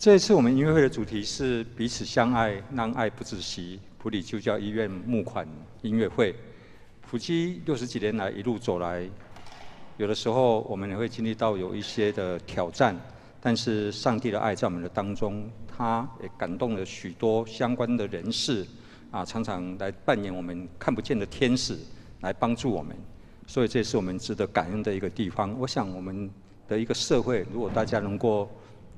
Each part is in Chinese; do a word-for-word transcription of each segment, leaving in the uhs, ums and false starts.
这一次我们音乐会的主题是彼此相爱，让爱不止息。埔里基督教医院募款音乐会，埔基六十几年来一路走来，有的时候我们也会经历到有一些的挑战，但是上帝的爱在我们的当中，他也感动了许多相关的人士，啊，常常来扮演我们看不见的天使，来帮助我们。所以这是我们值得感恩的一个地方。我想我们的一个社会，如果大家能够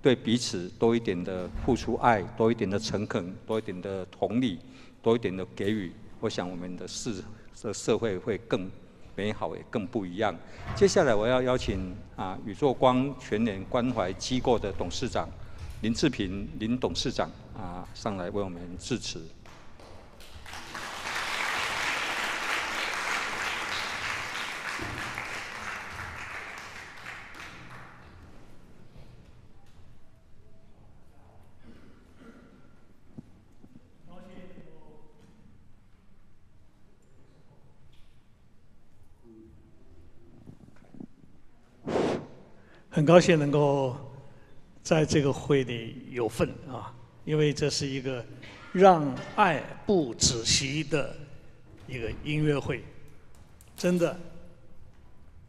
对彼此多一点的付出爱，多一点的诚恳，多一点的同理，多一点的给予，我想我们的世的社会会更美好，也更不一样。接下来我要邀请啊宇宙光全人关怀机构的董事长林志平林董事长啊上来为我们致辞。 很高兴能够在这个会里有份啊，因为这是一个让爱不止息的一个音乐会，真的。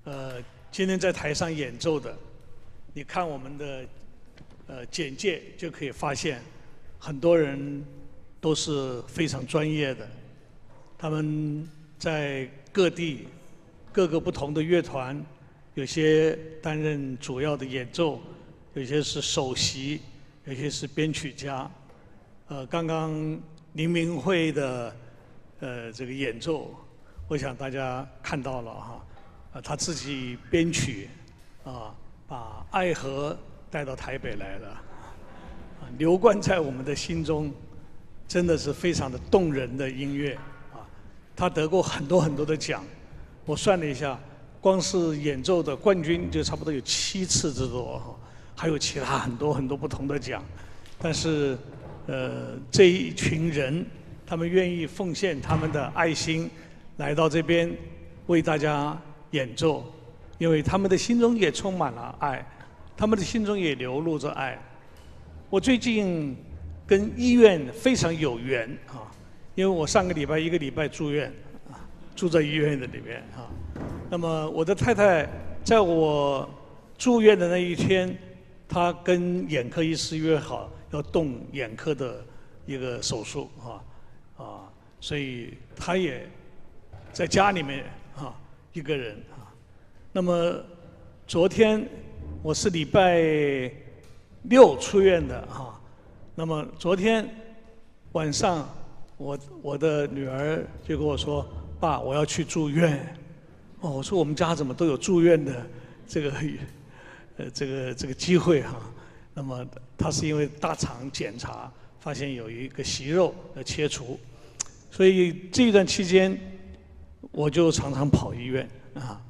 呃，今天在台上演奏的，你看我们的呃简介就可以发现，很多人都是非常专业的，他们在各地各个不同的乐团，有些担任主要的演奏，有些是首席，有些是编曲家。呃，刚刚林明慧的呃这个演奏，我想大家看到了哈，呃，他自己编曲啊，把爱河带到台北来了。 刘冠在我们的心中，真的是非常的动人的音乐啊！他得过很多很多的奖，我算了一下，光是演奏的冠军就差不多有七次之多，还有其他很多很多不同的奖。但是，呃，这一群人，他们愿意奉献他们的爱心，来到这边为大家演奏，因为他们的心中也充满了爱，他们的心中也流露着爱。 我最近跟医院非常有缘啊，因为我上个礼拜一个礼拜住院，啊，住在医院的里面啊。那么我的太太在我住院的那一天，她跟眼科医师约好要动眼科的一个手术啊啊，所以她也在家里面啊一个人啊。那么昨天我是礼拜 六出院的哈、啊，那么昨天晚上我我的女儿就跟我说：“爸，我要去住院。”哦，我说我们家怎么都有住院的这个呃这个这个机会哈、啊。那么她是因为大肠检查发现有一个息肉要切除，所以这一段期间我就常常跑医院啊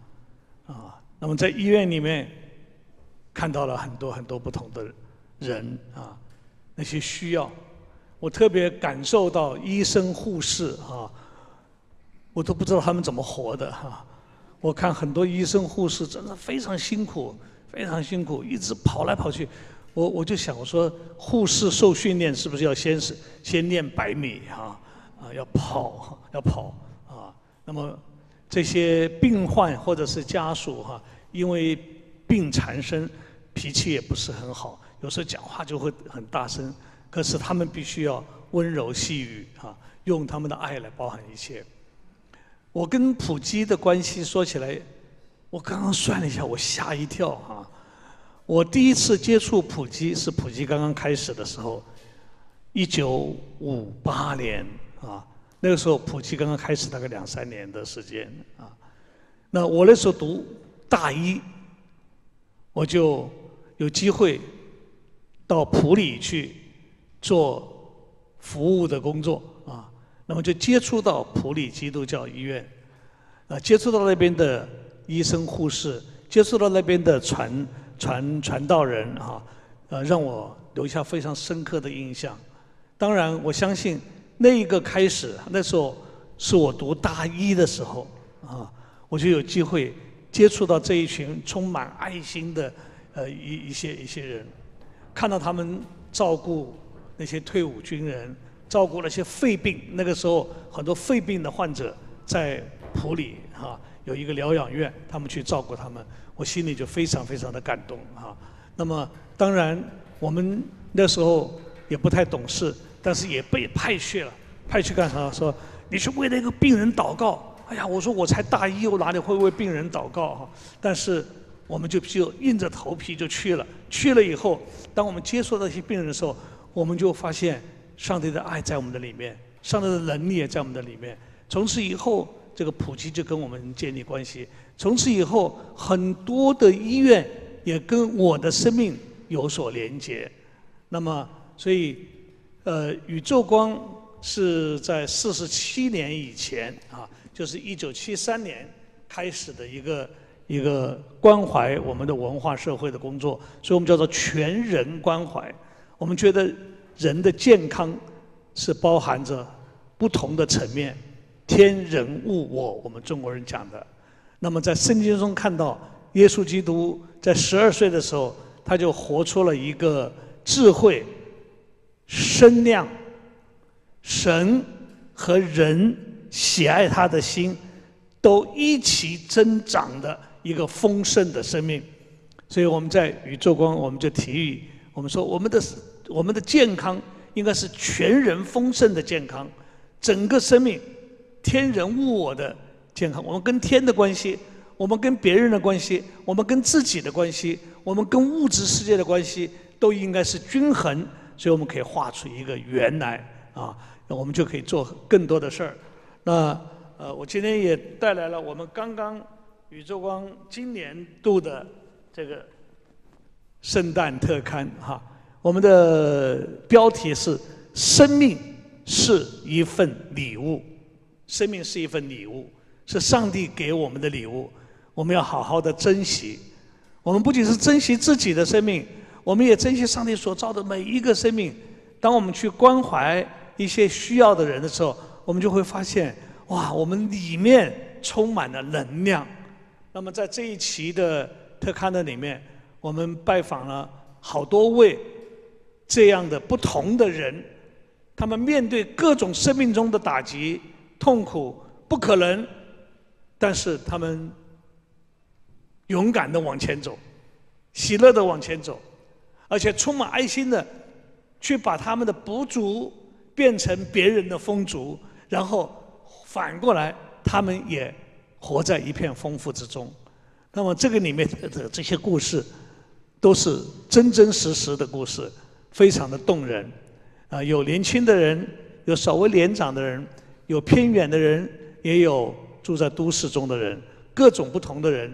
啊。那么在医院里面， 看到了很多很多不同的人啊，那些需要，我特别感受到医生护士啊，我都不知道他们怎么活的哈、啊。我看很多医生护士真的非常辛苦，非常辛苦，一直跑来跑去。我我就想我说，护士受训练是不是要先是先练百米啊啊，要跑要跑啊。那么这些病患或者是家属哈、啊，因为 病缠身，脾气也不是很好，有时候讲话就会很大声。可是他们必须要温柔细语啊，用他们的爱来包含一切。我跟普基的关系说起来，我刚刚算了一下，我吓一跳啊！我第一次接触普基是普基刚刚开始的时候，一九五八年啊，那个时候普基刚刚开始大概两三年的时间啊。那我那时候读大一， 我就有机会到普里去做服务的工作啊，那么就接触到普里基督教医院，啊，接触到那边的医生护士，接触到那边的传传传道人啊，呃，让我留下非常深刻的印象。当然，我相信那一个开始，那时候是我读大一的时候啊，我就有机会 接触到这一群充满爱心的呃一一些一些人，看到他们照顾那些退伍军人，照顾那些肺病。那个时候很多肺病的患者在普里哈、啊、有一个疗养院，他们去照顾他们，我心里就非常非常的感动啊。那么当然我们那时候也不太懂事，但是也被派去了，派去干啥？说你去为那个病人祷告。 哎呀，我说我才大一，我哪里会为病人祷告哈？但是我们就就硬着头皮就去了。去了以后，当我们接触到一些病人的时候，我们就发现上帝的爱在我们的里面，上帝的能力也在我们的里面。从此以后，这个普基就跟我们建立关系。从此以后，很多的医院也跟我的生命有所连接。那么，所以，呃，宇宙光是在四十七年以前啊， 就是一九七三年开始的一个一个关怀我们的文化社会的工作，所以我们叫做全人关怀。我们觉得人的健康是包含着不同的层面，天人物我，我们中国人讲的。那么在圣经中看到，耶稣基督在十二岁的时候，他就活出了一个智慧、身量、神和人 喜爱他的心，都一起增长的一个丰盛的生命。所以我们在宇宙光，我们就提议，我们说我们的我们的健康应该是全人丰盛的健康，整个生命天人物我的健康，我们跟天的关系，我们跟别人的关系，我们跟自己的关系，我们跟物质世界的关系，都应该是均衡。所以我们可以画出一个圆来啊，我们就可以做更多的事儿。那呃，我今天也带来了我们刚刚宇宙光今年度的这个圣诞特刊哈、啊，我们的标题是“生命是一份礼物”。生命是一份礼物，是上帝给我们的礼物，我们要好好的珍惜。我们不仅是珍惜自己的生命，我们也珍惜上帝所造的每一个生命。当我们去关怀一些需要的人的时候，我们就会发现，哇，我们里面充满了能量。那么在这一期的特刊的里面，我们拜访了好多位这样的不同的人，他们面对各种生命中的打击、痛苦、不可能，但是他们勇敢地往前走，喜乐地往前走，而且充满爱心地去把他们的不足变成别人的丰足，然后反过来他们也活在一片丰富之中。那么这个里面的这些故事都是真真实实的故事，非常的动人啊、呃！有年轻的人，有稍微年长的人，有偏远的人，也有住在都市中的人，各种不同的人，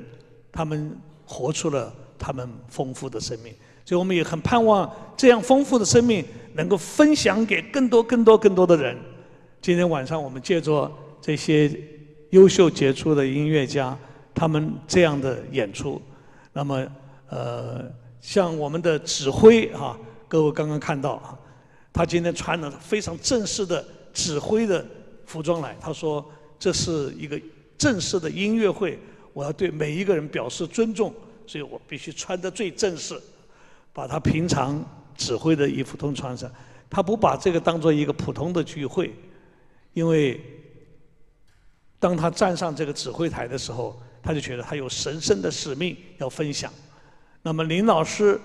他们活出了他们丰富的生命。所以我们也很盼望这样丰富的生命能够分享给更多更多更多的人。今天晚上我们借着这些优秀杰出的音乐家他们这样的演出，那么呃，像我们的指挥啊，各位刚刚看到啊，他今天穿了非常正式的指挥的服装来，他说这是一个正式的音乐会，我要对每一个人表示尊重，所以我必须穿得最正式，把他平常指挥的衣服都穿上。他不把这个当做一个普通的聚会，因为当他站上这个指挥台的时候，他就觉得他有神圣的使命要分享。那么林老师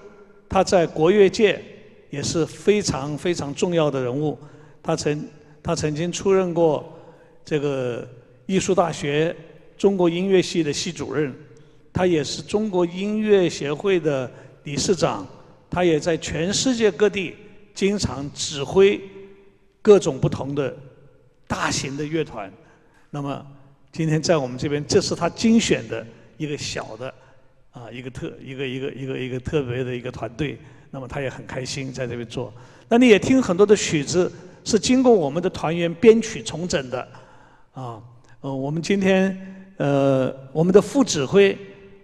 他在国乐界也是非常非常重要的人物，他曾他曾经出任过这个艺术大学中国音乐系的系主任，他也是中国音乐协会的理事长，他也在全世界各地经常指挥各种不同的大型的乐团。那么今天在我们这边，这是他精选的一个小的啊一个特一个一个一个一个特别的一个团队，那么他也很开心在这边做。那你也听很多的曲子是经过我们的团员编曲重整的，啊，呃，我们今天呃，我们的副指挥，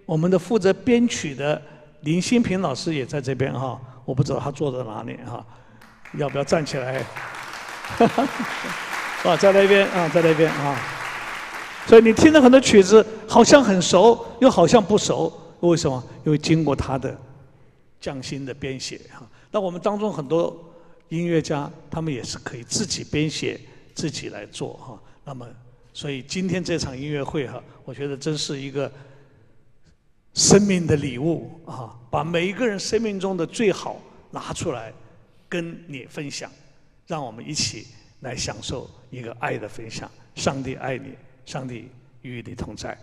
我们的负责编曲的林新平老师也在这边哈、啊，我不知道他坐在哪里哈、啊，要不要站起来？啊，在那边啊，在那边啊。所以你听了很多曲子，好像很熟，又好像不熟，为什么？因为经过他的匠心的编写哈、啊。那我们当中很多音乐家他们也是可以自己编写自己来做哈，那么所以今天这场音乐会哈，我觉得真是一个生命的礼物啊，把每一个人生命中的最好拿出来跟你分享，让我们一起来享受一个爱的分享。上帝爱你，上帝与你同在。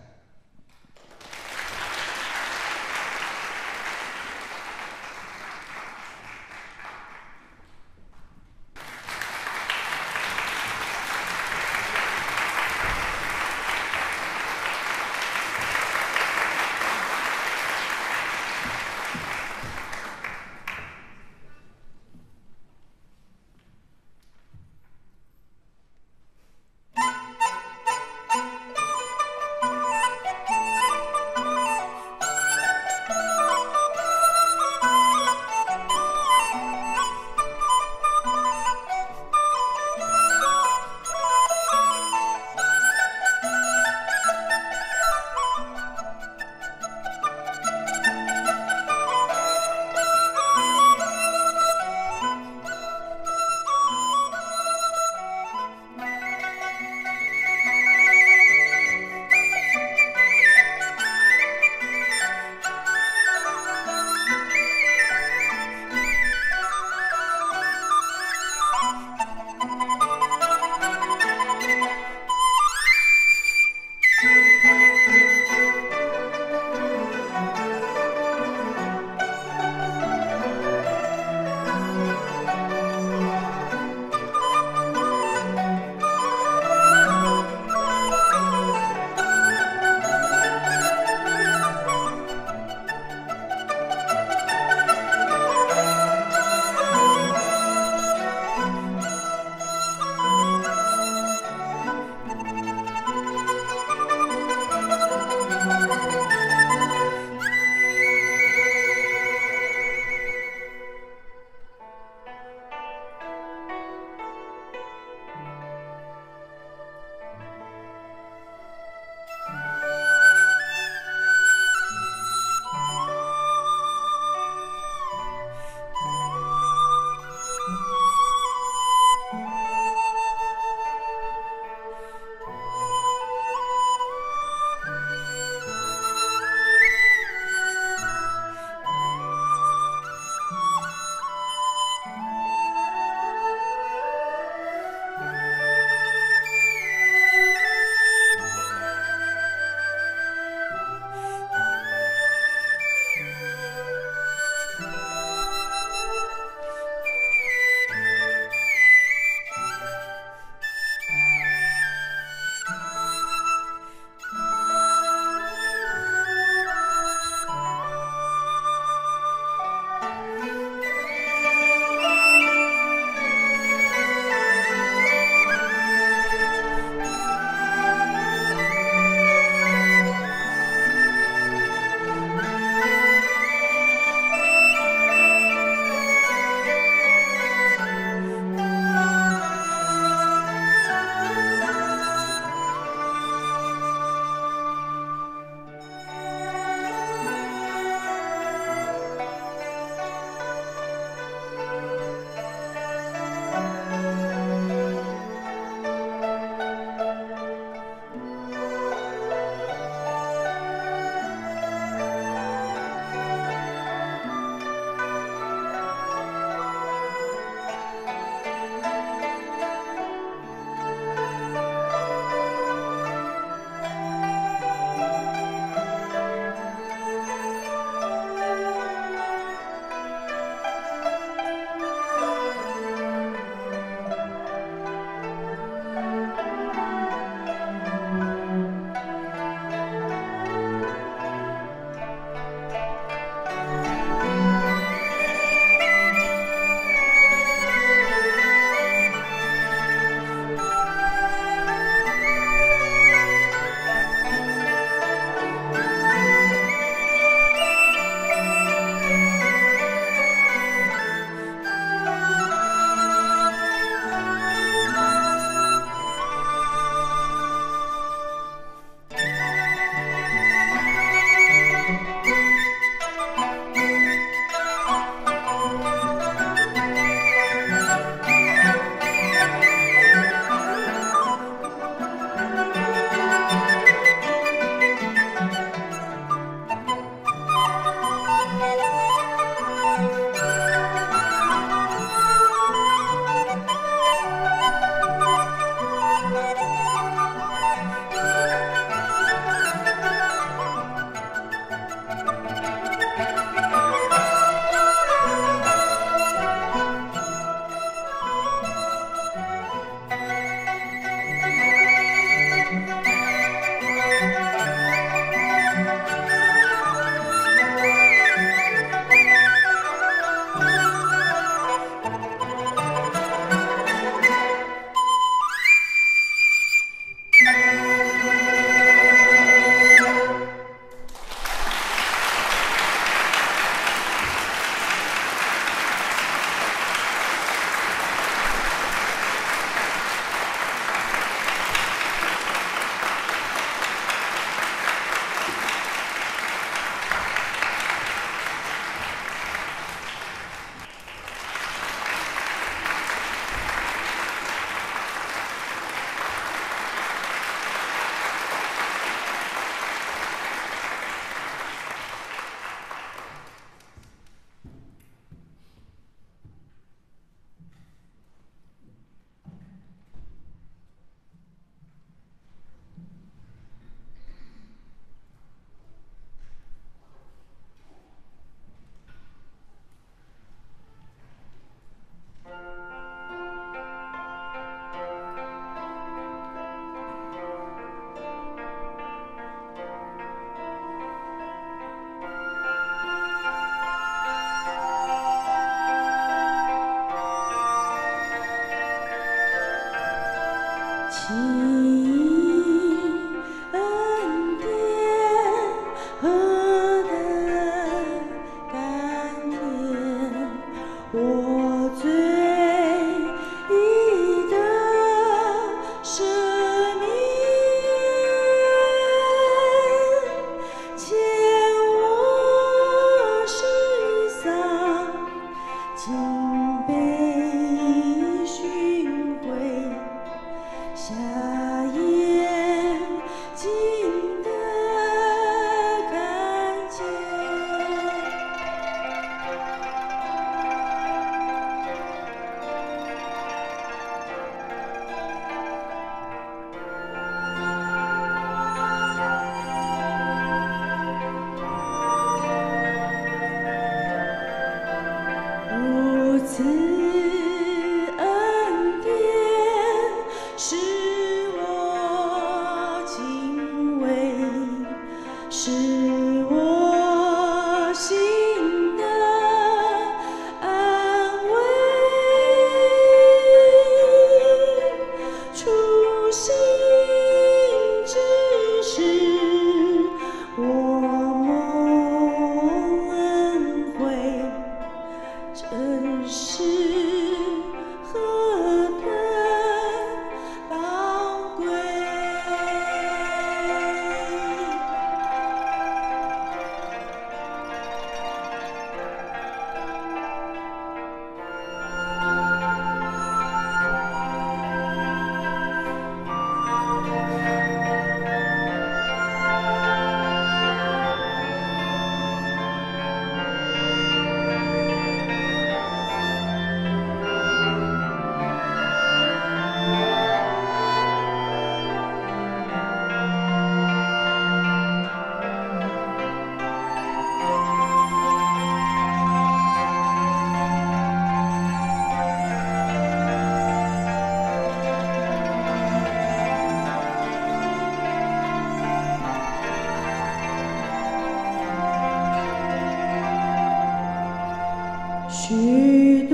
许多。是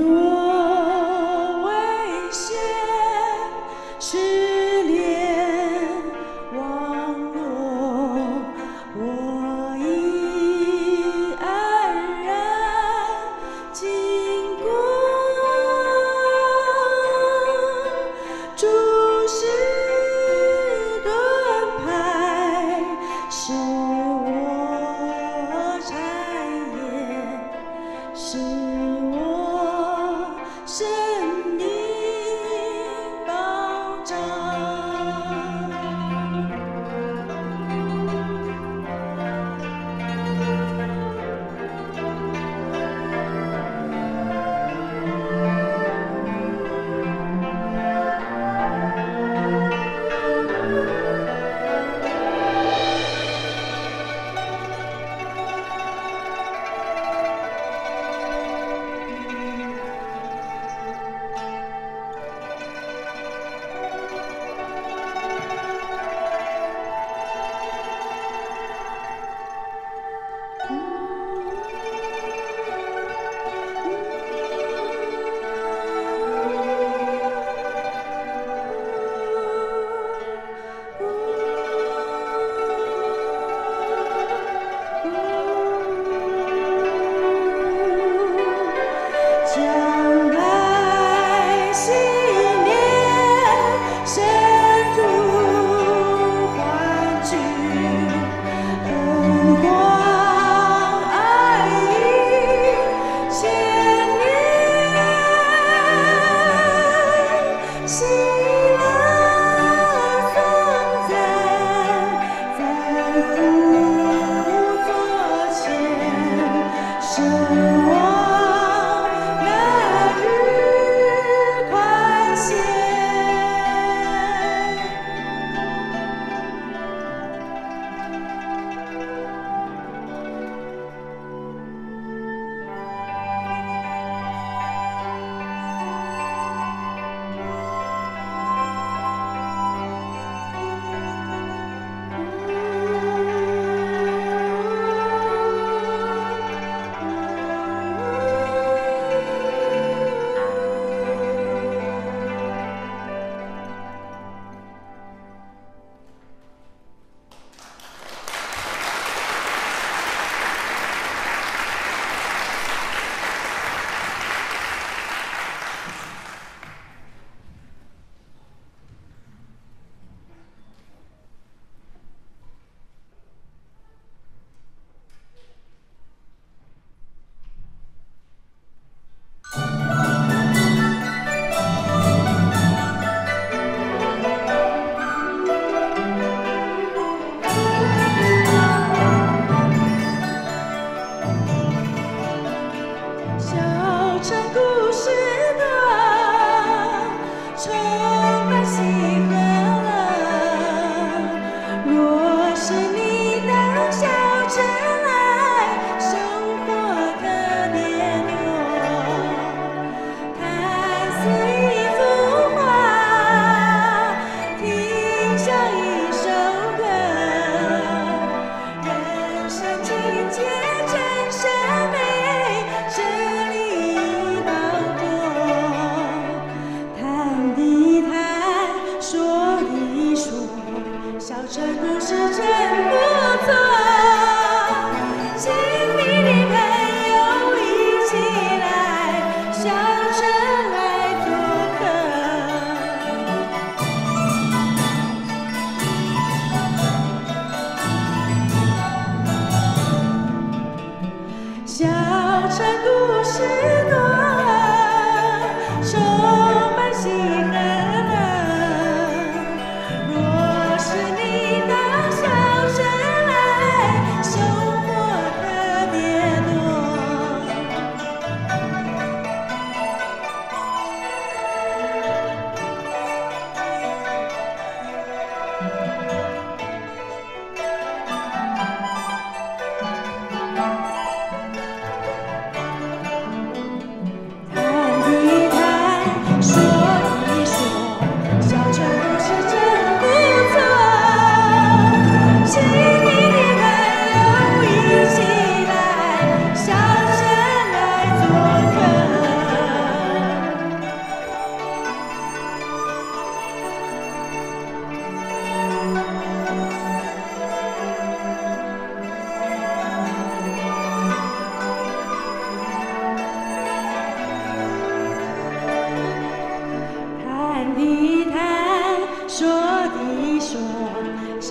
我。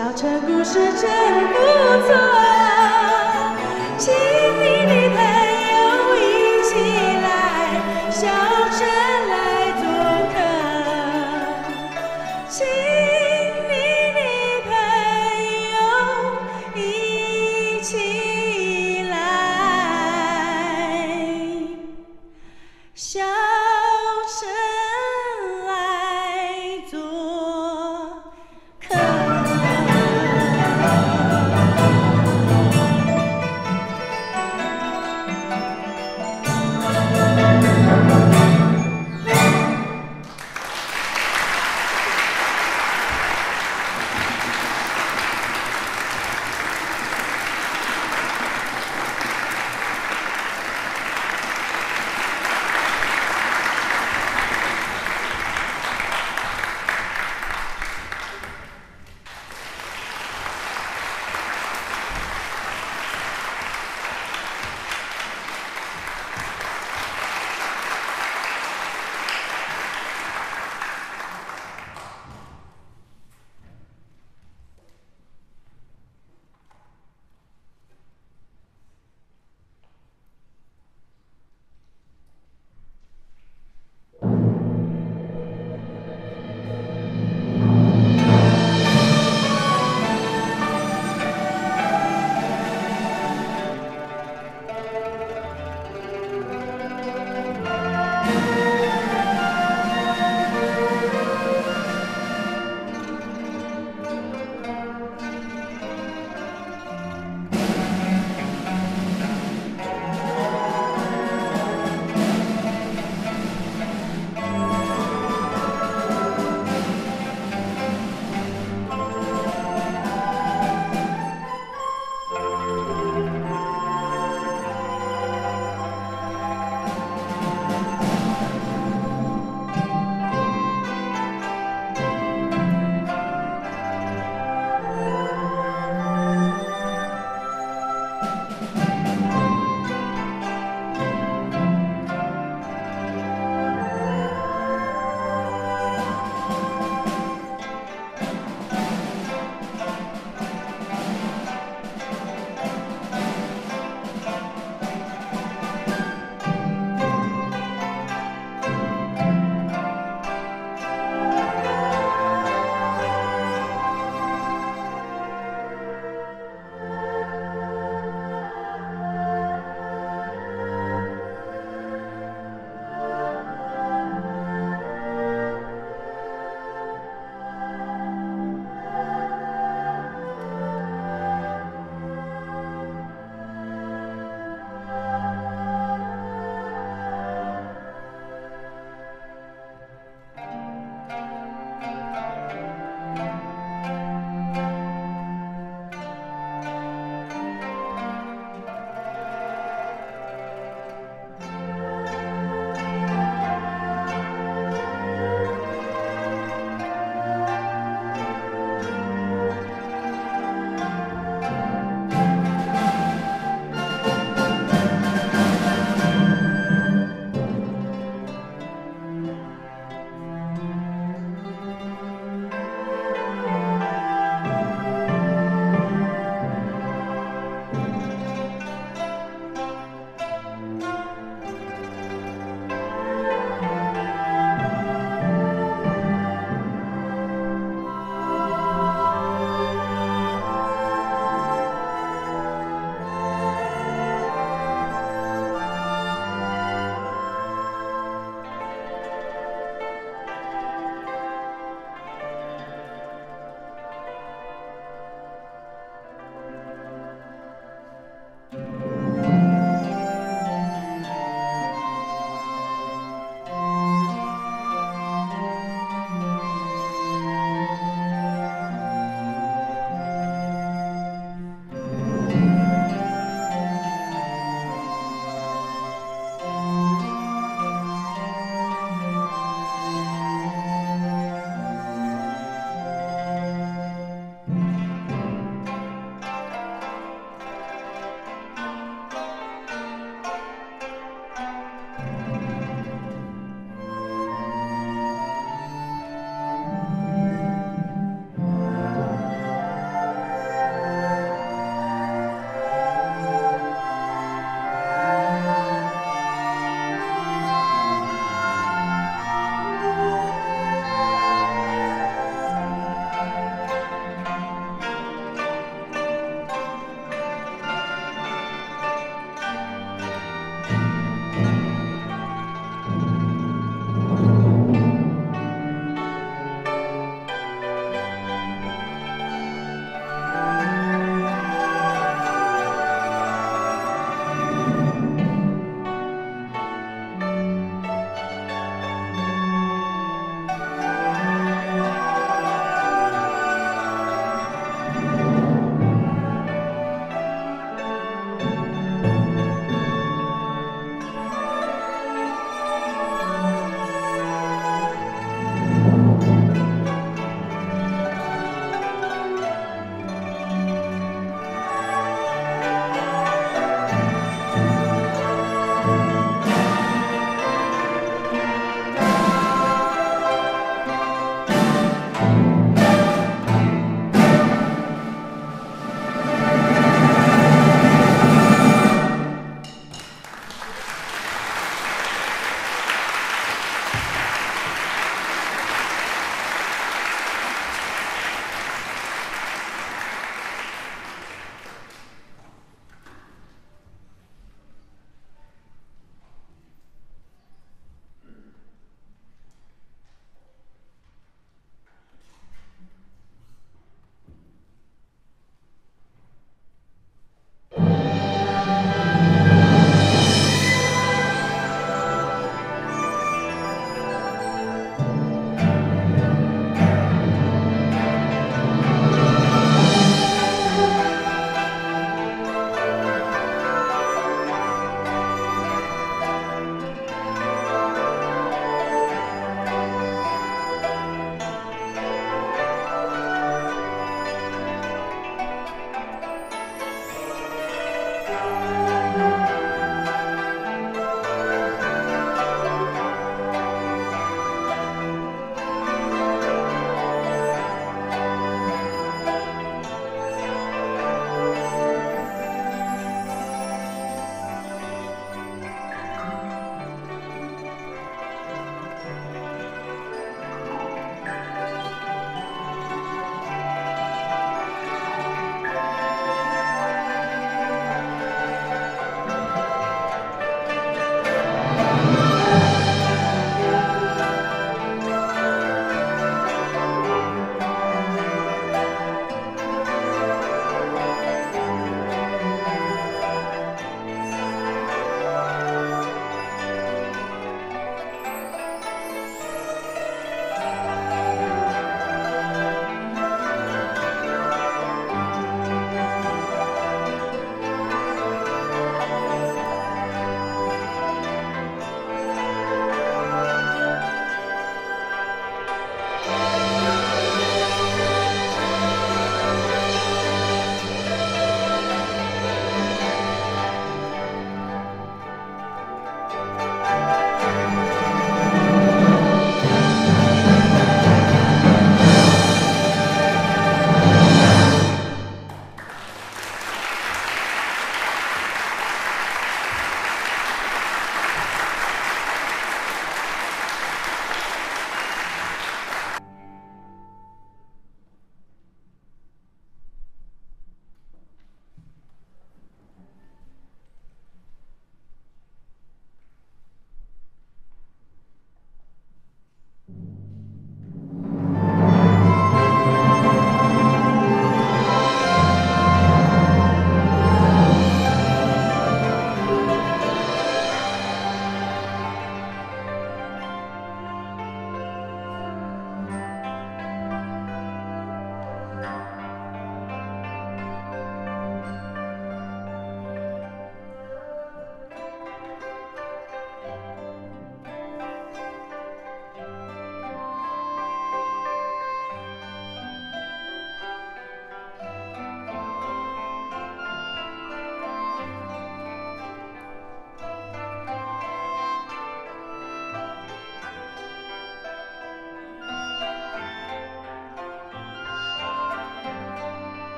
小城故事真不错，请你的朋友一起来小城来做客，请你的朋友一起来小城。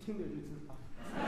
听着就自拍。